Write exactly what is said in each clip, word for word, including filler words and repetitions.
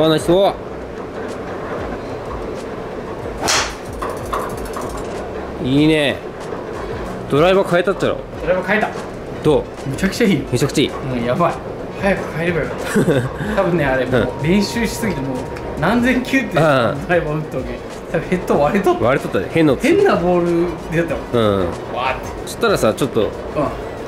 わな人はーいいね。ドライバー変えたったろ。ドライバー変えた。どう？めちゃくちゃいい。めちゃくちゃいい。うん、やばい。早く変えればよかった。多分ねあれもう練習しすぎてもう何千球ってドライバー打ったわけ。多分ヘッド割れとった。割れとったね。変な変なボールでやったもん。うん。わーって。そしたらさちょっと。うん。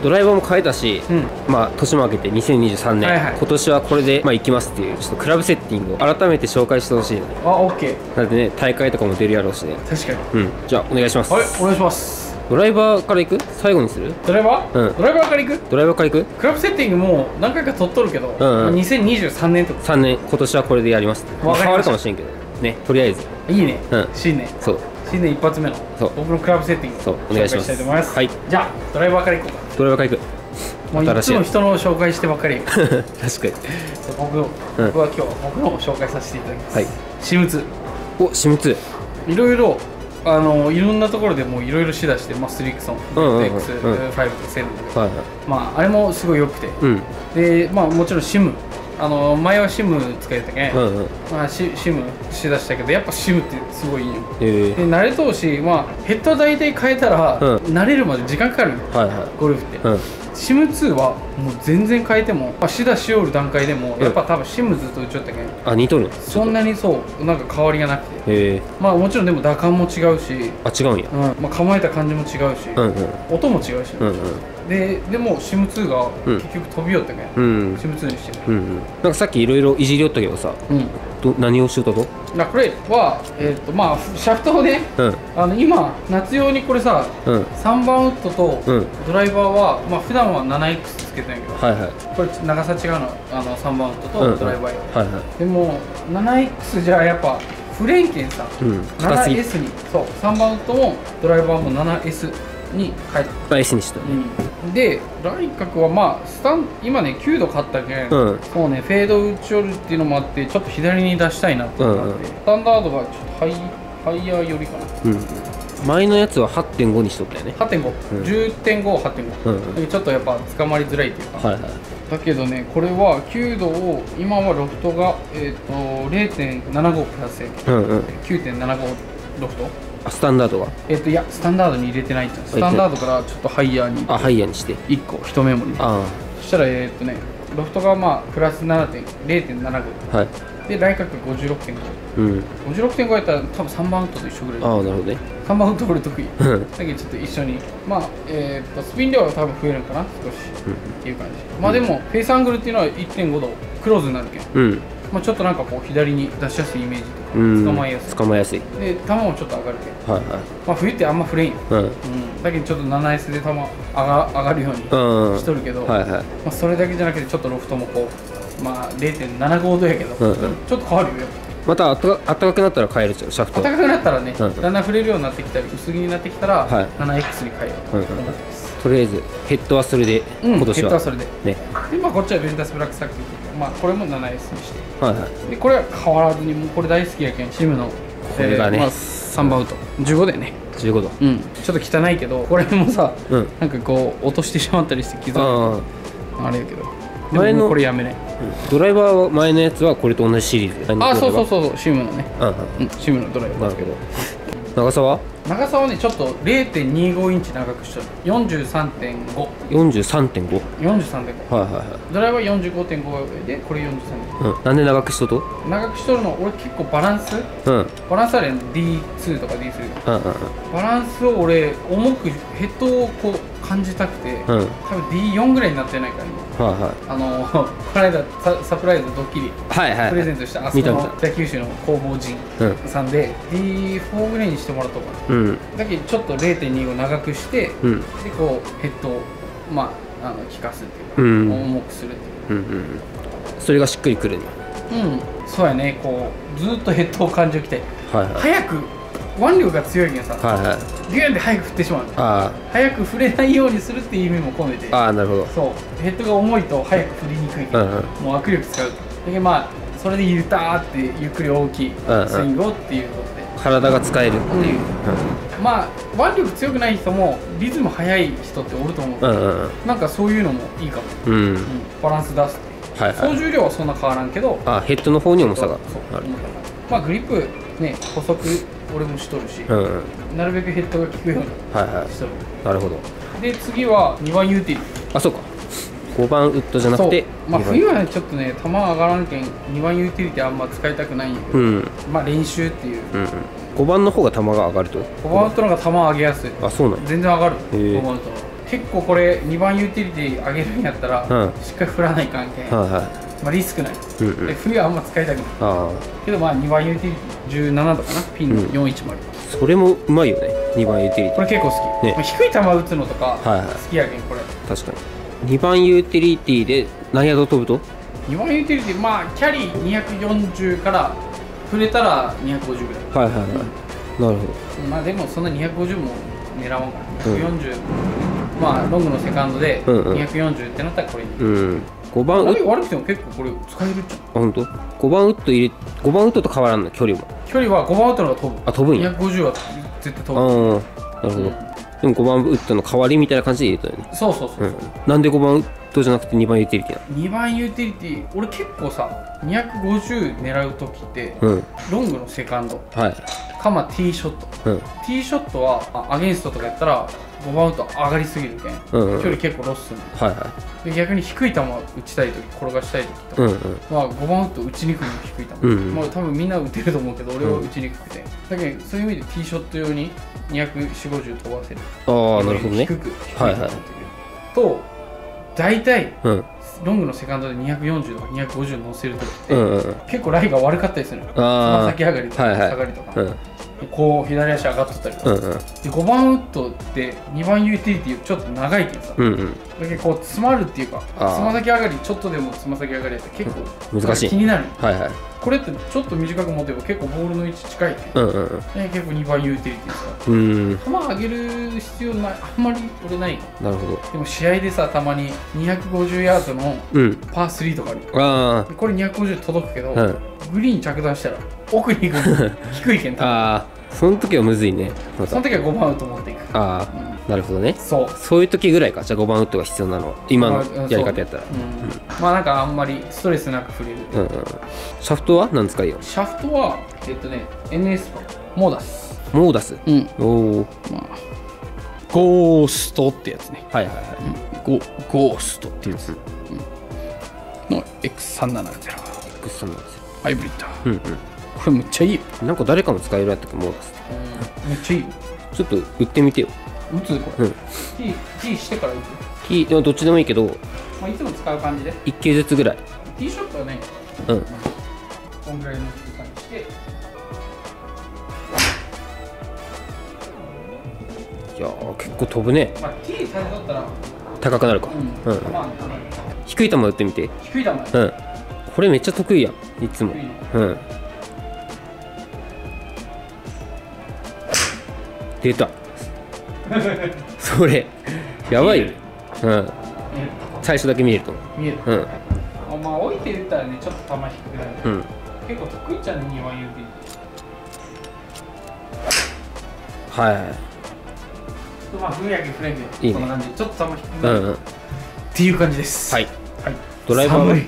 ドライバーも変えたし、うん、まあ年も明けてにせんにじゅうさんねん、はいはい、今年はこれでまあいきますっていうちょっとクラブセッティングを改めて紹介してほしいね。あ、オッケー。なんでね大会とかも出るやろうしね。確かに。うん。じゃあお願いします。はい、お願いします。ドライバーからいく？最後にする？ドライバー？うん。ドライバーからいく？ドライバーからいく？クラブセッティングも何回か取っとるけど、うんうん、にせんにじゅうさんねんとか。さんねん今年はこれでやります。まあ、変わるかもしれんけどね。とりあえず。いいね。うん。新年。そう。新年一発目の僕のクラブセッティングを紹介したいと思います。はい。じゃあドライバーからいこうか。ドライバーから行く。もういつも人の紹介してばっかり。確かに。僕は今日僕の紹介させていただきます。はい。私物。お、私物。いろいろあのいろんなところでもういろいろ試打してマスリクソン、エックスファイブ、セブン、まああれもすごい良くて、でまあもちろんシム。あの前はシム使えたけん、まあシシムしだしたけどやっぱシムってすごいいいよ、えー、で慣れとうし、まあ、ヘッド大体変えたら、うん、慣れるまで時間かかる、はいはい、ゴルフって、うん、シムツーはもう全然変えてもしだしおる段階でもやっぱ多分シムずっと打ちよったけん、うん、あ似とるそんなにそうなんか変わりがなくて、えー、まあもちろんでも打感も違うし、あ違うんや、うん、まあ、構えた感じも違うし、うん、うん、音も違うし、うん、うん、ででも シムツー が結局飛びよったけん、うん、シムツー にしてる、うんうん、なんかさっきいろいろいじりよったけどさ、うん、ど何をしよったと？これは、えーとまあ、シャフトをね、うん、あの今夏用にこれさ、うん、さんばんウッドとドライバーは、まあ、普段は ななエックス つけてんやけど、はい、はい、これ長さ違うの、あのさんばんウッドとドライバーでも ななエックス じゃやっぱフレンケンさ、うん、ななエス にそうさんばんウッドもドライバーも ななエス に変えた、まあ、エス にした、うんで、来角はまあスタン今ねきゅうど勝ったけん、うん、そうねフェード打ち寄るっていうのもあってちょっと左に出したいなって思って、うん、うん、スタンダードがちょっとハイハイヤー寄りかな、うん、前のやつは はってんご にしとったよね。 はってんご、うん、じゅってんご、はってんご、うん、ちょっとやっぱつかまりづらいっていうか、はい、はい、だけどねこれはきゅうどを今はロフトが、えー、と れいてんななご プラス、うん、うん、きゅうてんななご ロフトスタンダードはえっといやスタンダードに入れてないんじゃん。スタンダードからちょっとハイヤーにあハイヤーにしていっこ一メモに、そしたらえっとねロフトがまあプラス ななてんれいてんななご、はい、で来角 ごじゅうろくてんご、うん、ごじゅうろくてんご やったら多分さんばんウッドと一緒ぐらい。ああなるほどね。さんばんウッド俺得意だけどちょっと一緒にまあえっとスピン量は多分増えるかな少しっていう感じ。まあでもフェイスアングルっていうのは いってんごどクローズになるけん、うん、まあちょっとなんかこう左に出しやすいイメージとか捕まえやすい捕まえやすいで球もちょっと上がるけど、はい、はい、まあ冬ってあんま振れんよ、うん、うん、だけどちょっと ななエス で球上が、上がるようにしとるけど、それだけじゃなくてちょっとロフトもこうまあ れいてんななご どやけど、うん、うん、ちょっと変わるよ。またあったかくなったら変えるじゃんシャフト。あったかくなったらね、うん、だんだん振れるようになってきたり薄着になってきたら、はい、ななエックス に変えようと思ってます。とりあえずヘッドはそれで、今年は今こっちはベンタスブラックサックというか、まあ、これも ななエス にして、はい、はい、でこれは変わらずにもうこれ大好きやけんチームのこれがね、えーまあ、さんばんウッドじゅうごだよね。じゅうごど、うん、ちょっと汚いけどこれもさ、うん、なんかこう落としてしまったりして傷あれやけど前のこれやめね、うん、ドライバーは前のやつはこれと同じシリーズ。ああそうそうそうそうチームのね、うん、うん、チームのドライバーだけど長さは長さはねちょっと れいてんにご インチ長くしちゃう。 よんじゅうさんてんご よんじゅうさんてんご よんじゅうさんてんご、はい、はい、はい、ドライバー よんじゅうごてんご が上でこれ よんじゅうさんてんご、うん、なんで長くしとると長くしとるの俺結構バランス、うん、バランスあれ ディーツー とか ディースリー とか、うん、うん、バランスを俺重くヘッドをこう感じたくて、うん、多分 ディーフォー ぐらいになってないから今、はい、はい、あのこの間サ、サプライズドッキリプレゼントしたあそこの北九州の工房人さんで、うん、ディーフォー ぐらいにしてもらったから、うん、だけどちょっと れいてんにご を長くして、うん、でこうヘッドを、まあ、あの効かすっていうか、うん、重くするっていう、うん、うん、それがしっくりくるね。うん、そうやね。こうずっとヘッドを感じて、はい、はい、早く腕力が強いけんさ、はい、はい、ギューンって早く振ってしまう。あ早く振れないようにするっていう意味も込めて。ああなるほど。そうヘッドが重いと早く振りにくいけど、うん、うん、もう握力使うだけど、まあそれでゆたーってゆっくり大きいスイングをっていうことで体が使えるっていう、うん、まあ腕力強くない人もリズム速い人っておると思う。なんかそういうのもいいかも、うん、うん、バランス出すって総重量はそんな変わらんけど、あヘッドの方に重さがある。まあグリップね細く俺もしとるし、なるべくヘッドが効くようにしとる。なるほど。で次はにばんユーティリティ。あそうか、ごばんウッドじゃなくて、まあ冬はちょっとね球上がらんけんにばんユーティリティあんま使いたくないんやけど、まあ練習っていう。ごばんの方が球が上がると。ごばんウッドの方が球上げやすい。あそうなの。全然上がる。ごばんウッド。結構これにばんユーティリティ上げるんやったらしっかり振らない関係、まあリスクない。冬はあんま使いたくないけど、まあにばんユーティリティじゅうなな度かな、ピンのよんひゃくじゅう。それもうまいよね、にばんユーティリティ。これ結構好き。低い球打つのとか好きやけんこれ。確かににばんユーティリティで何ヤード飛ぶとにばんユーティリティ、まあキャリーにひゃくよんじゅうから振れたらにひゃくごじゅうぐらい。はいはいはい、なるほど。まあでもそんなにひゃくごじゅうも狙わんからひゃくよんじゅう、まあロングのセカンドでにひゃくよんじゅうってなったらこれに。ごばんウッド悪くても結構これ使えるじゃん。あ、ほんとごばんウッド入れ、ごばんウッドと変わらんの距離も。距離はごばんウッドの方が飛ぶ。あ、飛ぶんや。にひゃくごじゅうは絶対飛ぶ。ああ、なるほど。でもごばんウッドの代わりみたいな感じで入れたよね。そうそうそう。なんでごばんウッドじゃなくてにばんユーティリティなの。にばんユーティリティ俺結構さにひゃくごじゅう狙う時ってロングのセカンドかまあティーショット、ティーショットはアゲンストとかやったらごばんウッド上がりすぎるけん距離結構ロスする。で逆に低い球打ちたい時、転がしたい時とかごばんウッド打ちにくいの低い球、まあ多分みんな打てると思うけど俺は打ちにくくて、だけどそういう意味でティーショット用ににひゃくよんじゅうごじゅう飛ばせる。ああなるほどね。低くと大体ロングのセカンドでにひゃくよんじゅうとかにひゃくごじゅう乗せる時って結構ライが悪かったりする。つま先上がりとか下がりとかこう左足上がっとったりとか、ごばんウッドってにばんユーティリティちょっと長いけどさ、うんうん、だけどこう詰まるっていうかつま先上がりちょっとでもつま先上がりやったら結構難しい気になる。はい、はい、これってちょっと短く持てば結構ボールの位置近いけど、うん、うん、結構にばんユーティリティさ、うん、球上げる必要ない、あんまり俺ない。なるほど。でも試合でさたまににひゃくごじゅうヤードのパースリーとかある、うん、あこれにひゃくごじゅう届くけど、うん、グリーン着弾したら奥に行く低いけんああその時はむずいね。その時はごばんウッド持っていく。ああなるほどね。そうそういう時ぐらいか。じゃあごばんウッドが必要なの今のやり方やったら。まあなんかあんまりストレスなく振れる。シャフトは何使いよ。シャフトはえっとね エヌエス とモーダス。モーダス、うん、おお、まあゴーストってやつね。はいはいはい、ゴーストってやつの エックスさんななゼロ、 エックスさんななゼロハイブリッド。うんうん、これめっちゃいい。なんか誰かも使えるやつとかもう出す。めっちゃいい。ちょっと打ってみてよ。打つこれ。キーキーしてから打つ。キーどっちでもいいけど。まあいつも使う感じで。一球ずつぐらい。ティーショットはね。うん。こんぐらいの時間にして。いや結構飛ぶね。まあティー最初だったら高くなるか。うん。低い球打ってみて。低い球。うん。これめっちゃ得意やん。いつも。うん。出たそれやばいよ。うん、最初だけ見えると思う。見える。うん、まあ置いて打ったらねちょっと球低くなる。うん、結構得意ちゃんには言うてる。はいはい、まあふやけフレンドこんな感じでちょっと球低くなるっていう感じです。はいはい。ドライバー、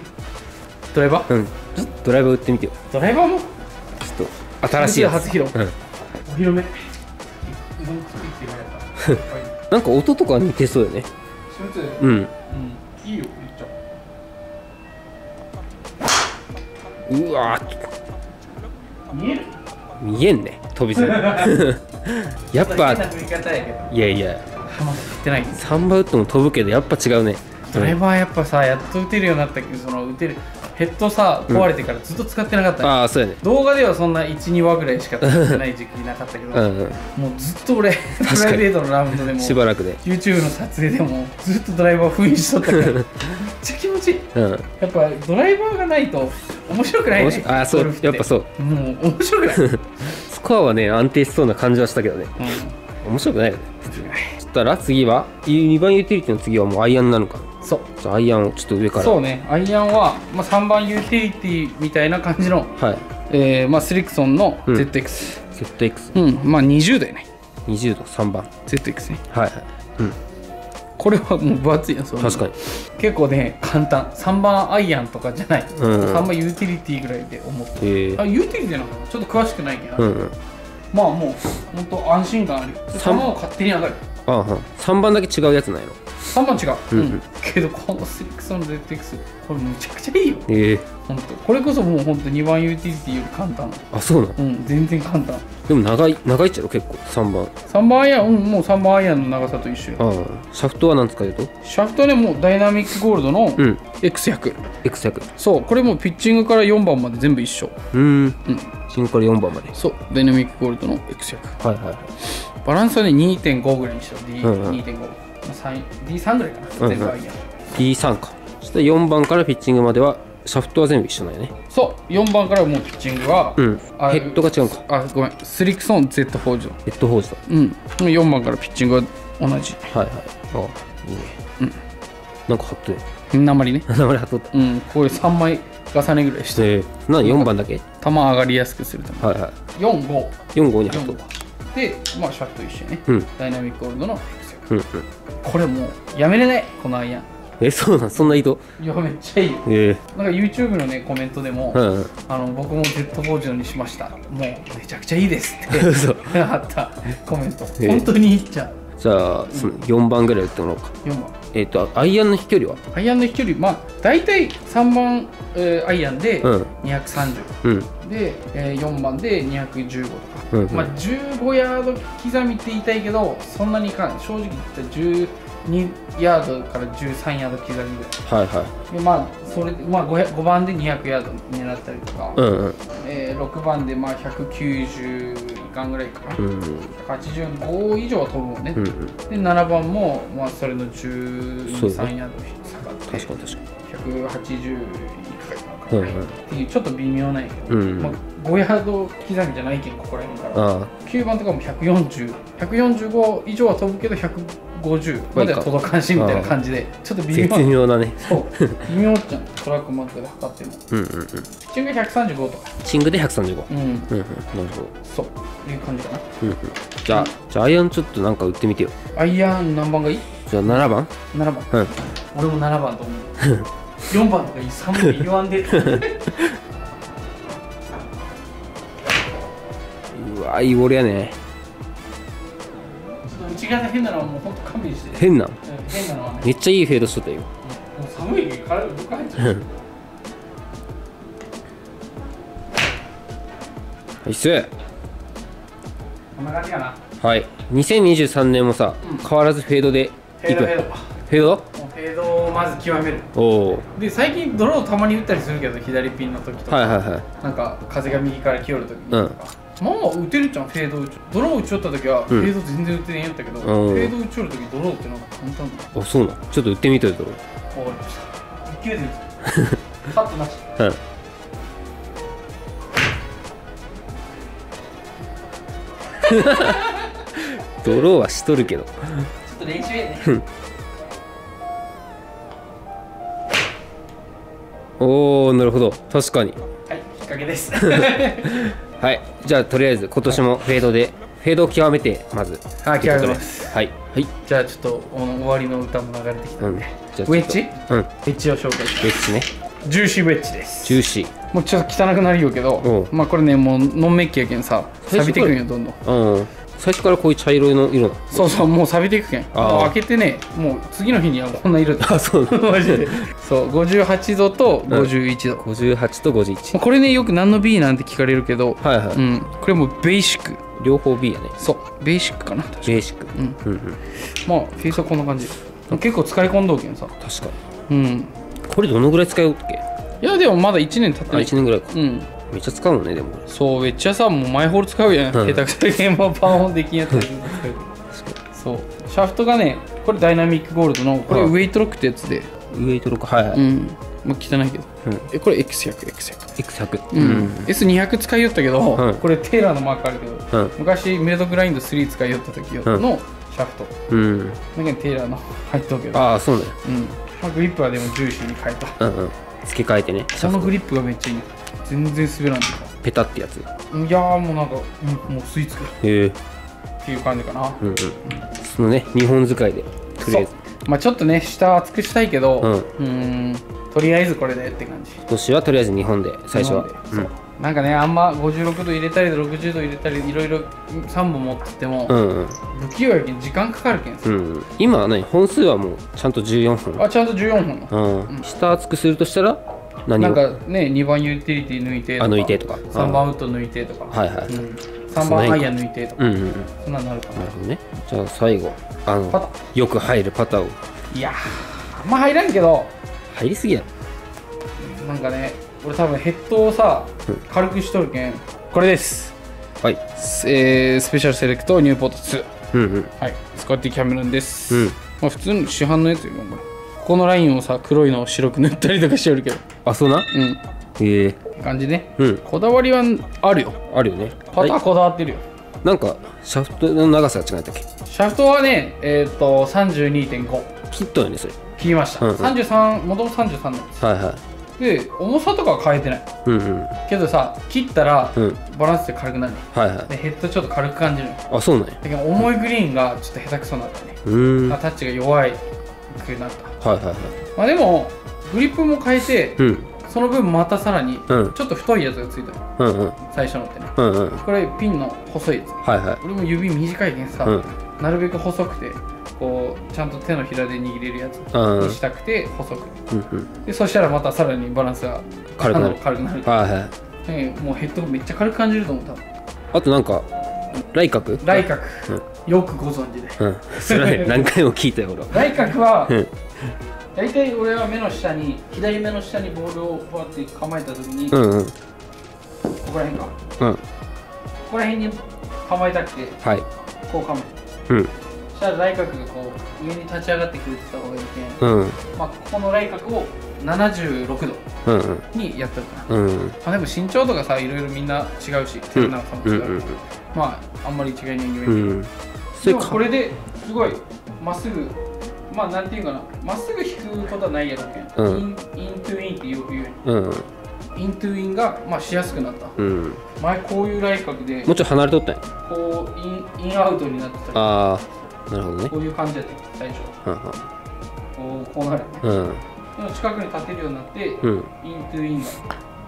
ドライバー、うん、ちょっとドライバー打ってみてよ。ドライバーもちょっと新しい初披露、お披露目。なんか音とか似てそうよね。うんうん、いいよ。うわ見える、見えんね、飛びそうやっぱ。いやいやさんばん打っても飛ぶけどやっぱ違うね。ドライバーやっぱさやっと打てるようになったけど、その打てるヘッドさ壊れてからずっと使ってなかった、ね。うん、ああそうやね。動画ではそんな いち,に 話ぐらいしか使ってない時期なかったけどうん、うん、もうずっと俺プライベートのラウンドでもしばらくで ユーチューブ の撮影でもずっとドライバーを封印しとったからめっちゃ気持ちいい、うん、やっぱドライバーがないと面白くないね。ああそう、やっぱそう、もう面白くないスコアはね安定しそうな感じはしたけどね、うん、面白くないよね。そしたら次はにばんユーティリティの次はもうアイアンなのか。そう。じゃあアイアンをちょっと上から。そうね。アイアンはまあさんばんユーティリティみたいな感じの、はい。えー、まあスリクソンの ゼットエックス。うん、ゼットエックス。うん。まあにじゅうだよね。にじゅうどさんばん。ゼットエックス ね。はいはい。うん。これはもう分厚いやつ。確かに結構ね簡単、さんばんアイアンとかじゃない、うん、さんばんユーティリティぐらいで思って、あユーティリティなのかな、ちょっと詳しくないけど、うんうん、まあもうほんと安心感ある。球も勝手に上がる。ああ、さんばんだけ違うやつないの。さんばん違う、うんうん、けどこのスリクソンの ゼットエックス これめちゃくちゃいいよ。ええー、ほんとこれこそもうほんとにばんユーティリティより簡単。あ、そうなの。うん、全然簡単。でも長い長いっちゃろ結構。さんばんさんばんアイアン、うん、もうさんばんアイアンの長さと一緒。ああ、シャフトは何使うと。シャフトはねもうダイナミックゴールドの エックスひゃく、うん、エックスひゃく。 そう、これもうピッチングからよんばんまで全部一緒。うん、ピッチングからよんばんまで。そう、ダイナミックゴールドの エックスひゃく。 はいはい、バランスはね にてんご ぐらいにしたら ディーにてんご、ディーさん ぐらいかな、全部アイアン。 ディーさん か。そしてよんばんからピッチングまではシャフトは全部一緒なんやね。そう、よんばんからもうピッチングは、うん、ヘッドが違うか。あ、ごめん、スリクソン Z フォージド。ヘッドフォージド。うん、よんばんからピッチングは同じ。はいはい、あ、いいね。うん、なんか貼っとる。鉛ね、鉛貼っとった。うん、こういうさんまい重ねぐらいして。なんでよんばんだけ球上がりやすくするため。はいはい、よんごうよんごうに貼っとった。で、まあシャフト一緒ね、うん、ダイナミックゴールドのエックスひゃく、うんうん、これもうやめれないこのアイアン。え、そうなん、そんな意図。いや、めっちゃいいよ、えー、なんか YouTube のねコメントでも、うんうん、あの僕も Z フォージドにしました、もうめちゃくちゃいいですってあったコメント、えー、本当にいいっちゃう。じゃあそのよんばんぐらい打ってもらおうか。よんばん、えっとアイアンの飛距離は。アイアンの飛距離、まあ大体さんばん、えー、アイアンでにひゃくさんじゅう、うん、で、えー、よんばんでにひゃくじゅうごとか、うんうん、まあじゅうごヤード刻みって言いたいけど、そんなにいかん。正直言ったらじゅうにヤードからじゅうさんヤード刻みぐらい。はいはい。でまあそれでまあ ご, ごばんでにひゃくヤード狙ったりとか、うんうん、えー、ろくばんでまあひゃくきゅうじゅういかんぐらいかな、うんうん、はちじゅうごいじょうは飛ぶもんね、うんうん、でななばんもまあそれのじゅうに、じゅうさんヤード下がってひゃくはちじゅういくらいかな。うんうん、っていうちょっと微妙なんやけど、うんうん、まあ、ごヤード刻みじゃないけんここら辺から。ああ、きゅうばんとかもひゃくよんじゅう、ひゃくよんじゅうご以上は飛ぶけどひゃくごじゅうまでは届かんしみたいな感じで、ちょっと微妙な、絶妙だね。そう微妙っちゃん、トラックマークで測っても、うんうんうん、ピッチングひゃくさんじゅうごとか。ピッチングでひゃくさんじゅうご、うんうんうん、なるほど、そういう感じかな。うんうん、じゃあ、じゃあアイアンちょっとなんか打ってみてよ。アイアン何番がいい。じゃあななばん。ななばん、うん、俺もななばんと思うよんばんとかさんばん言わんでうわ、いいボールやね。ちょっと内側が変なのはもうほんと勘弁して。変な変なのはね、めっちゃいいフェードしとったよ。寒いけど体動かへんじゃんはい、失礼。こんな感じかな。はい、にせんにじゅうさんねんもさ、うん、変わらずフェードでいく。フェードフェードフェードをまず極める。で最近ドローをたまに打ったりするけど、左ピンの時とか、なんか風が右から来よる時にとか、うん、まあ打てるじゃんフェード打ち。ドロー打ちよった時はフェード全然打てねえやったけど、うん、フェード打ちよる時ドローってのが簡単だ。あ、そうなの。ちょっと打ってみといたら。わかりました。いっきゅうで打つパッとなし、うん、ドローはしとるけどちょっと練習やねおお、なるほど、確かに。はい、引っ掛けですはい、じゃあとりあえず今年もフェードで、フェードを極めて、まずはい、極めます。はいはい、じゃあちょっと終わりの歌も流れてきたんで、ウェッジ、うん、ウェッジを紹介します。ウェッジね、ジューシーウェッジです。ジューシー、もうちょっと汚くなるよけど、まあこれね、もうノンメッキやけんさ、錆びてくんよ、どんどん。うん、最初からこういう茶色の色な。そうそう、もう錆びていくけん、開けてね、もう次の日にはこんな色だ。あ、そうマジで。そう、ごじゅうはちどとごじゅういちど、ごじゅうはちとごじゅういち。これね、よく何の B なんて聞かれるけど、はいはい、うん、これもベーシック、両方 B やね。そう、ベーシックかな。ベーシック、うんうん、まあフェイスはこんな感じ。結構使い込んどうけんさ。確かに。うん、これどのぐらい使いよっけ。いや、でもまだいちねん経ってない。いちねんぐらいか。うん、めっちゃ使うもんね、でも。そう、めっちゃさ、もうマイホール使うやん、下手くそ現場パンオンできんやったら。そう、シャフトがね、これダイナミックゴールドの、これウェイトロックってやつで。ウェイトロック、はいはい、まあ汚いけど、え、これ エックスひゃく、エックスひゃく、エックスひゃく、うん、 エスにひゃく 使いよったけど、これテーラーのマークあるけど、昔メイドグラインドスリー使いよった時のシャフト、うん、だけどテーラーの入っとうけど。ああ、そうだよ。うん、まあグリップはでもジューシーに変えた。うんうん、付け替えてね。そのグリップがめっちゃいい。全然滑らん。ペタってやつ。いやー、もうなんか、もう吸い付く。へえ。っていう感じかな。うんうん。そのね、日本使いでとりあえず。まあちょっとね下厚くしたいけど、うん、うんとりあえずこれでって感じ。今年はとりあえず日本で最初は。なんかねあんまごじゅうろくど入れたりろくじゅうど入れたりいろいろさんぼん持ってても、うん、うん、不器用やけん時間かかるけんさ、うんうん、今は何本数はもうちゃんとじゅうよんほん、あちゃんとじゅうよんほん、うん、下厚くするとしたら何をなんかねにばんユーティリティ抜いてとか、あ抜いてとかさんばんウッド抜いてとか、はいはい、うん、さんばんアイアン抜いてとか、うんうんうん、そんなになるかな。なるほどね。じゃあ最後あのパタよく入るパターを、いやーあんま入らんけど入りすぎやん。なんかね俺多分ヘッドをさ軽くしとるけん、うん、これです、はい、えー、スペシャルセレクトニューポートツー、うん、うん、はい、使ってキャメロンです、うん、まあ普通の市販のやつよ。ここのラインをさ黒いのを白く塗ったりとかしてるけど、あそうな、うん、へえ感じね、うん、こだわりはあるよ。あるよね。パターこだわってるよ、はい、なんかシャフトの長さが違ったっけ。シャフトはねえっ、ー、と さんじゅうにてんご 切ったよね。それ切りました、うんうん、さんじゅうさん元々さんじゅうさんなんです。はいはい。で重さとかは変えてない、うん、うん、けどさ切ったら、うん、バランスで軽くなる、はいはい、でヘッドちょっと軽く感じる。あそうなんや。だけど重いグリーンがちょっと下手くそになったね、うん、タッチが弱いくなった。はいはいはい。まあでもグリップも変えて、うん、その分またさらにちょっと太いやつがついた、うん、うん、最初のってね、うん、うん、これピンの細いやつ、はいはい、俺も指短いけんさ、うん、なるべく細くてこうちゃんと手のひらで握れるやつにしたくて細く、うん、うん、でそしたらまたさらにバランスが軽くなる、軽くなる、はいはい、ね、もうヘッドめっちゃ軽く感じると思う多分。あとなんかライ角、ライ角、うん、よくご存知で、うん、それは何回も聞いたよ俺は。ライ角は大体俺は目の下に左目の下にボールをこうやって構えた時に、うん、うん、ここら辺か、うん、ここら辺に構えたくて、はい、こう構えて、うん、そしたらライ角がこう上に立ち上がってくれてた方がいいけん、うん、まあここのライ角をななじゅうろくどにやってるから、うん、うん、まあでも身長とかさいろいろみんな違うし手の長さも違う、うん、うん、まああんまり違いないんだけど、うん、でもこれですごいまっすぐ、まあなんていうかな、まっすぐ引くことはないやろけん、うん、イン、イントゥインってよく言うよ、うん、うん、イントゥインがまあしやすくなった、うん、前こういうライ角でもうちょっと離れとったんや、こうイン、インアウトになってた。ああなるほどね。こういう感じだった最初、はんはん、こうこうなる、ね、うん、でも近くに立てるようになって、うん、イントゥインが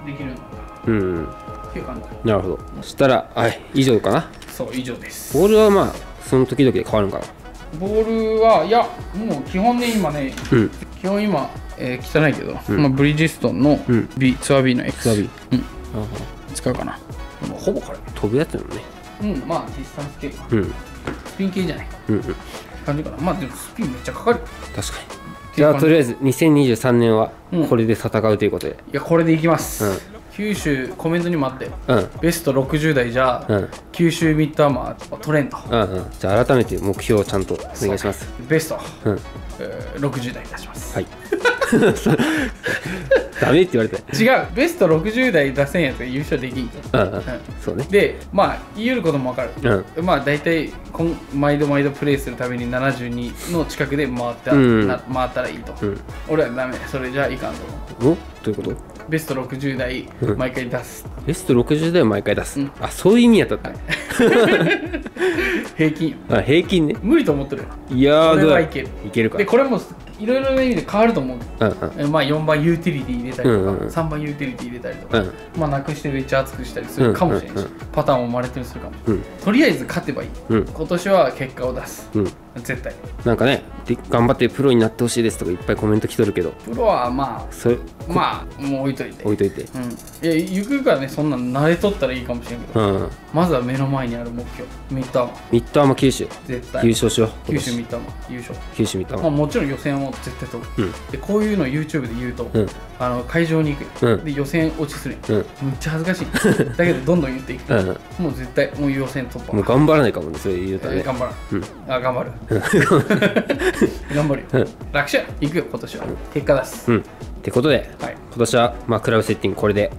できるようになった、うん、うん、っていう感じ。なるほど。そしたらはい以上かな。そう以上です。ボールはまあその時々で変わるんかな。ボールはいやもう基本で今ね、うん、基本今、えー、汚いけど、うん、まあ、ブリヂストンの B、うん、ツアー B の X ツアー B、うん、はんはん使うかな。もうほぼこれ飛ぶやつなのね。うん、まあディスタンス系か、うん、スピン系じゃない、うん、うん、感じかな。まあでもスピンめっちゃかかる。確かに。じゃあとりあえずにせんにじゅうさんねんはこれで戦うということで、うん、いやこれでいきます、うん、九州コメントにもあって、うん、ベストろくじゅうだいじゃ、うん、九州ミッドアーマー取れんと、うん、うん、じゃあ改めて目標をちゃんとお願いします。ベスト、うん、えー、ろくじゅうだい出します。はいダメって言われた。違う、ベストろくじゅうだい出せんやつが優勝できん。そうね。でまあ言えることも分かる、うん、まあ大体毎度毎度プレイするためにななじゅうにの近くで回った、うん、な回ったらいいと、うん、俺はダメ、それじゃいかんと思う。お、どういうこと？ベストろくじゅうだい毎回出す、うん、ベストろくじゅうだい毎回出す、うん、あそういう意味やったった、はい、平均。あ平均ね。無理と思ってる。いやーこれはいける、いけるか。でこれもいろいろな意味で変わると思う、うん、うん、まあよんばんユーティリティ入れたりとか、うん、うん、さんばんユーティリティ入れたりとか、うん、まあなくしてめっちゃ厚くしたりするかもしれないし、うん、うん、パターンを生まれてるするかもしれない、うん、とりあえず勝てばいい、うん、今年は結果を出す、うん、絶対。なんかねで頑張ってプロになってほしいですとかいっぱいコメント来とるけど、プロはまあそれまあもう置いといて置いといて、うん、いやゆくゆくはねそんな慣れとったらいいかもしれんけど、うん、うん、まずは目の前にある目標ミッドアーマー、ミッドアーマー九州絶対優勝しよう。九州ミッドアーマー優勝、九州ミッドアーマー、まあもちろん予選を絶対取る、うん、でこういうのを YouTube で言うと、うん、あの会場に行く、うん、で予選落ちする、うん、むっちゃ恥ずかしいだけどどんどん言っていくうん、うん、もう絶対もう予選突破。もう頑張らないかもねそれ言うたらね、えー、頑張ら、うん、あ頑張る頑張るよ、うん、楽勝いくよ今年は、うん、結果出す、うん、ってことで、はい、今年は、まあ、クラブセッティングこれで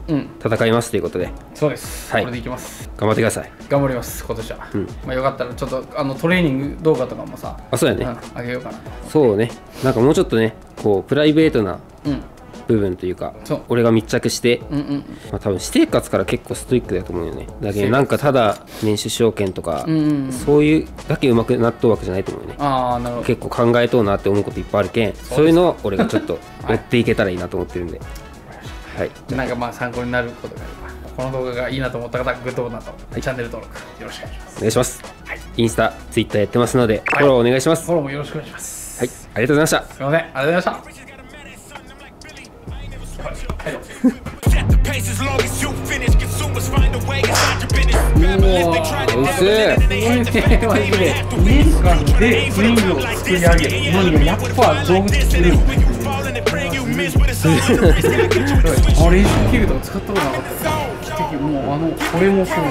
戦いますということで、うん、そうです、はい、これでいきます。頑張ってください。頑張ります今年は、うん、まあよかったらちょっとあのトレーニング動画とかもさ、あそうやね、うん、あげようかな。そうね、なんかもうちょっとねこうプライベートな、うん、部分というか、俺が密着して、うんうん、まあ、多分私生活から結構ストイックだと思うよね。だけどなんかただ練習証券とか、うんうん、そういうだけうまくなっとうわけじゃないと思うよね。あー、なるほど。結構考えとうなって思うこといっぱいあるけん、そういうのを俺がちょっと追っていけたらいいなと思ってるんではい、なんかまあ参考になることがあれば、この動画がいいなと思った方はグッドボタンと、はい、チャンネル登録よろしくお願いします。お願いします、はい、インスタ、ツイッターやってますので、はい、フォローお願いします。フォローもよろしくお願いします。はい、ありがとうございました。すいません、ありがとうございました。Set the pace as long as you finish. Consumers find a way inside your business. Capitalists try to never let it end. They have to pay. They have to win. You can't like this. You can't do this. When you fall and they bring you miss with a sudden risk, I get you to switch. あれ、キルド使ったことなかった。結局もうあのこれもそう。